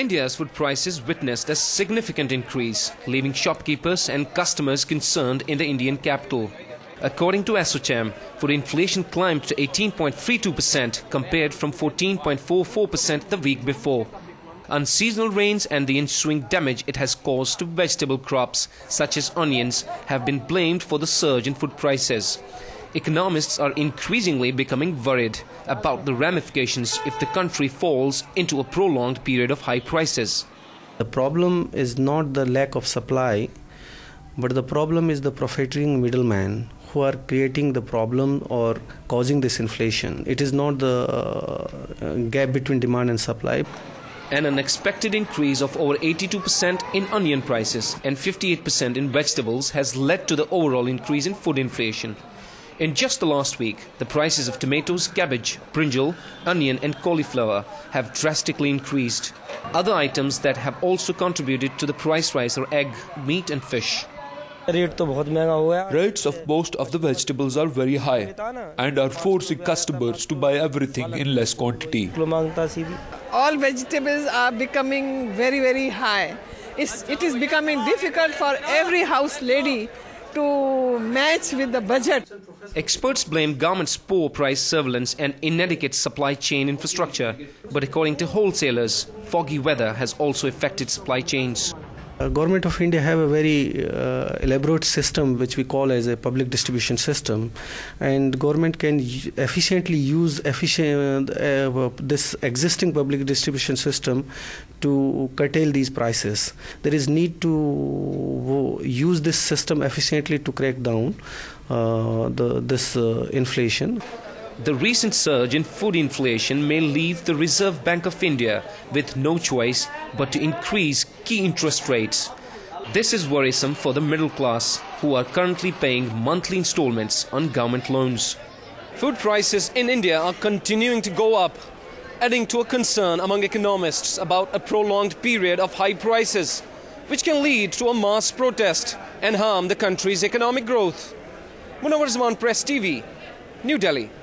India's food prices witnessed a significant increase, leaving shopkeepers and customers concerned in the Indian capital. According to ASSOCHAM, food inflation climbed to 18.32% compared from 14.44% the week before. Unseasonal rains and the ensuing damage it has caused to vegetable crops, such as onions, have been blamed for the surge in food prices. Economists are increasingly becoming worried about the ramifications if the country falls into a prolonged period of high prices. The problem is not the lack of supply, but the problem is the profiteering middleman who are creating the problem or causing this inflation. It is not the gap between demand and supply. An unexpected increase of over 82% in onion prices and 58% in vegetables has led to the overall increase in food inflation. In just the last week, the prices of tomatoes, cabbage, brinjal, onion and cauliflower have drastically increased. Other items that have also contributed to the price rise are egg, meat and fish. Rates of most of the vegetables are very high and are forcing customers to buy everything in less quantity. All vegetables are becoming very high. It is becoming difficult for every house lady to match with the budget. Experts blame government's poor price surveillance and inadequate supply chain infrastructure, but according to wholesalers, foggy weather has also affected supply chains. The government of India have a very elaborate system which we call as a public distribution system, and government can efficiently use this existing public distribution system to curtail these prices. There is need to use this system efficiently to crack down this inflation. The recent surge in food inflation may leave the Reserve Bank of India with no choice but to increase key interest rates. This is worrisome for the middle class, who are currently paying monthly installments on government loans. Food prices in India are continuing to go up, adding to a concern among economists about a prolonged period of high prices, which can lead to a mass protest and harm the country's economic growth. Munawar Zaman, Press TV, New Delhi.